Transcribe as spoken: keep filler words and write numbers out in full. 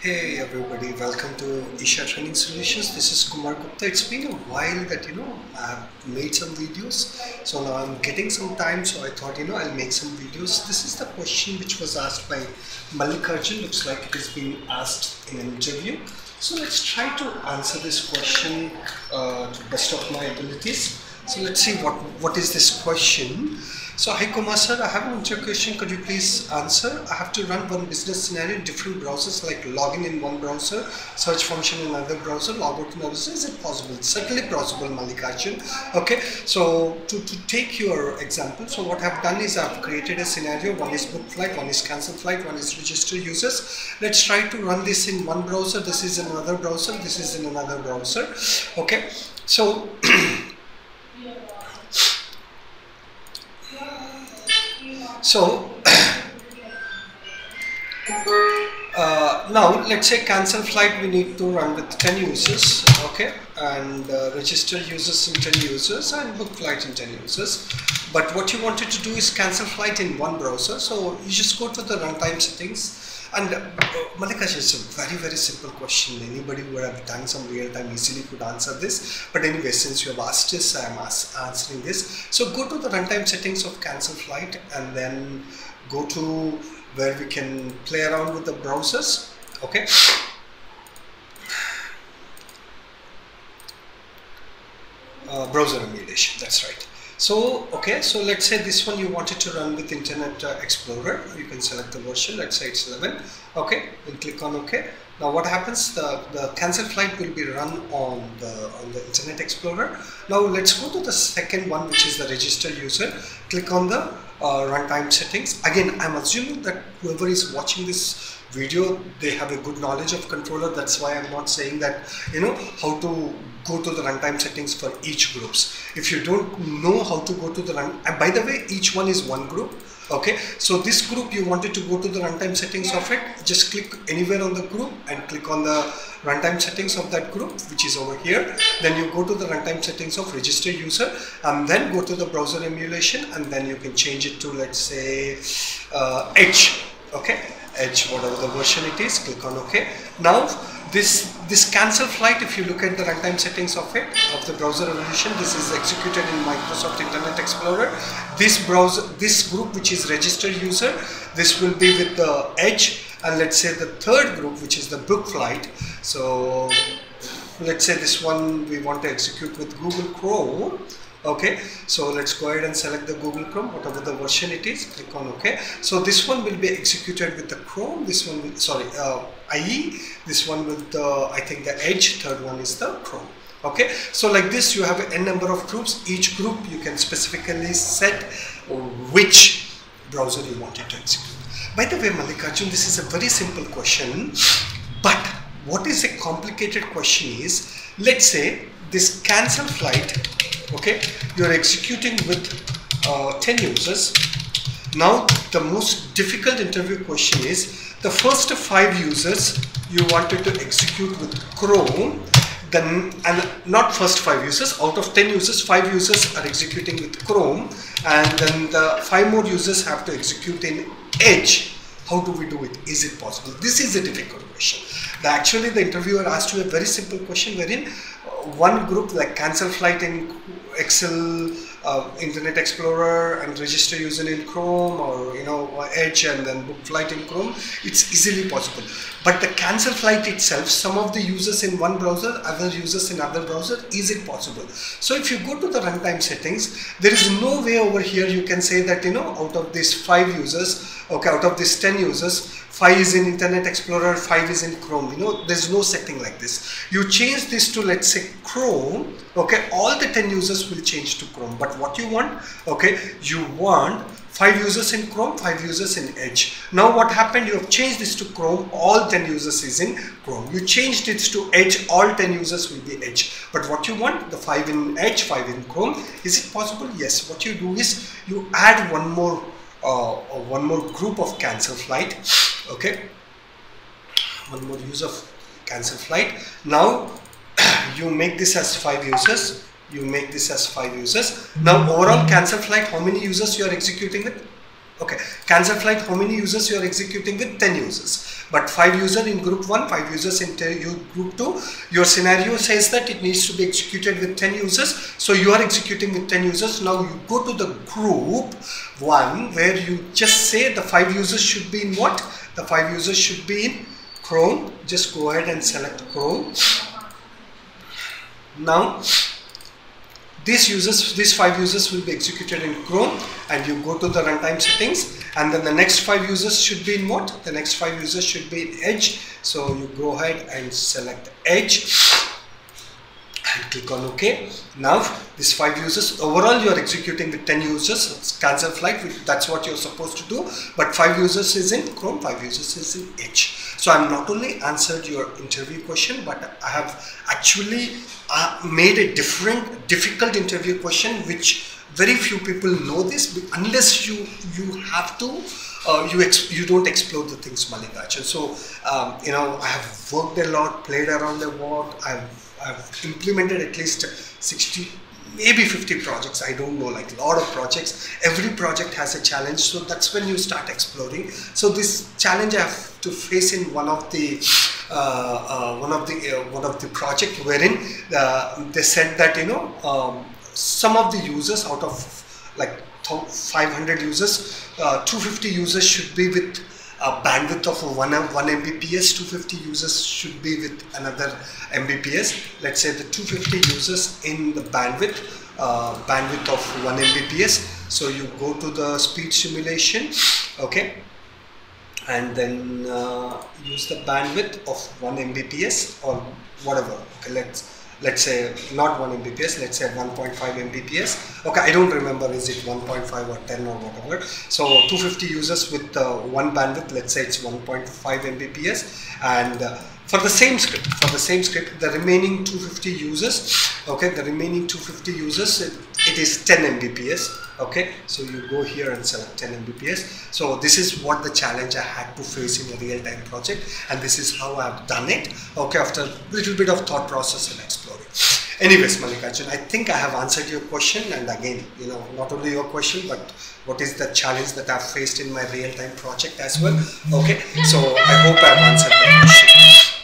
Hey everybody, welcome to Isha Training Solutions. This is Kumar Gupta. It's been a while that, you know, I've made some videos. So now I'm getting some time, so I thought, you know, I'll make some videos. This is the question which was asked by Mallikarjun. Looks like it has been asked in an interview. So let's try to answer this question uh, to the best of my abilities. So let's see what, what is this question. So, hi Kumar sir, I have an interview question, could you please answer? I have to run one business scenario in different browsers, like login in one browser, search function in another browser, logout in another browser. Is it possible? It's certainly possible, Malikash. Okay, so to, to take your example, so what I've done is I've created a scenario, one is book flight, one is cancel flight, one is register users. Let's try to run this in one browser, this is in another browser, this is in another browser. Okay, so So, uh, now let's say cancel flight we need to run with ten users, okay, and uh, register users in ten users and book flight in ten users. But what you wanted to do is cancel flight in one browser, so you just go to the runtime settings. And uh, Malikash, it's a very very simple question. Anybody who would have done some real time easily could answer this, but anyway, since you have asked this, I am answering this. So go to the runtime settings of cancel flight and then go to where we can play around with the browsers, okay. Uh, browser emulation, that's right. So, okay, so let's say this one you wanted to run with Internet uh, Explorer. You can select the version, let's say it's eleven, okay, then click on OK. Now what happens, the, the cancel flight will be run on the, on the Internet Explorer. Now let's go to the second one, which is the register user. Click on the uh, runtime settings. Again, I'm assuming that whoever is watching this video, they have a good knowledge of controller. That's why I'm not saying that, you know, how to go to the runtime settings for each groups. If you don't know how to go to the run, and by the way, each one is one group. Okay, so this group you wanted to go to the runtime settings of it, just click anywhere on the group and click on the runtime settings of that group, which is over here. Then you go to the runtime settings of register user and then go to the browser emulation and then you can change it to, let's say, uh, Edge, okay, Edge, whatever the version it is, click on OK. Now this this cancel flight, if you look at the runtime settings of it, of the browser evolution, this is executed in Microsoft Internet Explorer. This browser, this group which is registered user, this will be with the Edge, and let's say the third group which is the book flight. So let's say this one we want to execute with Google Chrome. Okay, so let's go ahead and select the Google Chrome, whatever the version it is, click on OK. So this one will be executed with the Chrome, this one will, sorry, uh, I E, this one with the, I think the Edge, third one is the Chrome. Okay, so like this you have n number of groups, each group you can specifically set which browser you want it to execute. By the way, Mallikarjun, this is a very simple question, but what is a complicated question is, let's say this cancel flight, okay, you are executing with uh, ten users. Now the most difficult interview question is the first five users you wanted to execute with Chrome, then, and not first five users, out of ten users, five users are executing with Chrome, and then the five more users have to execute in Edge. How do we do it? Is it possible? This is a difficult question. The, actually, the interviewer asked you a very simple question wherein one group like cancel flight in Excel, uh, Internet Explorer, and register user in Chrome, or you know, Edge, and then book flight in Chrome, it's easily possible. But the cancel flight itself, some of the users in one browser, other users in other browser, is it possible? So if you go to the runtime settings, there is no way over here you can say that, you know, out of these five users, okay, out of these ten users, five is in Internet Explorer, five is in Chrome. You know, there's no setting like this. You change this to, let's say, Chrome, okay, all the ten users will change to Chrome. But what you want, okay, you want five users in Chrome, five users in Edge. Now what happened, you have changed this to Chrome, all ten users is in Chrome. You changed it to Edge, all ten users will be Edge. But what you want, the five in Edge, five in Chrome. Is it possible? Yes. What you do is, you add one more, uh, one more group of cancel flight. Okay, one more use of cancel flight. Now you make this as five users, you make this as five users. Now overall cancel flight, how many users you are executing with? Okay, Cancer Flight, how many users you are executing with? ten users. But five users in group one, five users in group two. Your scenario says that it needs to be executed with ten users. So you are executing with ten users. Now you go to the group one where you just say the five users should be in what? The five users should be in Chrome. Just go ahead and select Chrome. Now these users, these five users will be executed in Chrome, and you go to the runtime settings, and then the next five users should be in what? The next five users should be in Edge. So you go ahead and select Edge and click on OK. Now these five users, overall you are executing with ten users. It's Cancer Flight, that's what you're supposed to do, but five users is in Chrome, five users is in Edge. So I have not only answered your interview question, but I have actually uh, made a different, difficult interview question, which very few people know this, unless you you have to, uh, you ex you don't explore the things, Malikash. And so, um, you know, I have worked a lot, played around a lot, I've, I've implemented at least sixty, maybe fifty projects, I don't know, like a lot of projects. Every project has a challenge, so that's when you start exploring. So this challenge I have to face in one of the uh, uh, one of the uh, one of the project, wherein uh, they said that, you know, um, some of the users out of like five hundred users, uh, two hundred fifty users should be with a bandwidth of one M B P S, two hundred fifty users should be with another M B P S. Let's say the two hundred fifty users in the bandwidth, uh, bandwidth of one M B P S. So you go to the speed simulation, okay, and then uh, use the bandwidth of one M B P S or whatever. Okay, let's let's say not one M B P S, let's say one point five M B P S. Okay, I don't remember, is it one point five or ten or whatever. So two hundred fifty users with uh, one bandwidth, let's say it's one point five M B P S. And uh, for the same script, for the same script, the remaining two hundred fifty users, okay, the remaining two hundred fifty users, it, it is ten M B P S. Okay, so you go here and select ten M B P S. So this is what the challenge I had to face in a real-time project, and this is how I've done it. Okay, after a little bit of thought process and exploring. Anyways, Mallikarjun, I think I have answered your question, and again, you know, not only your question, but what is the challenge that I've faced in my real-time project as well. Okay, so I hope I've answered the question.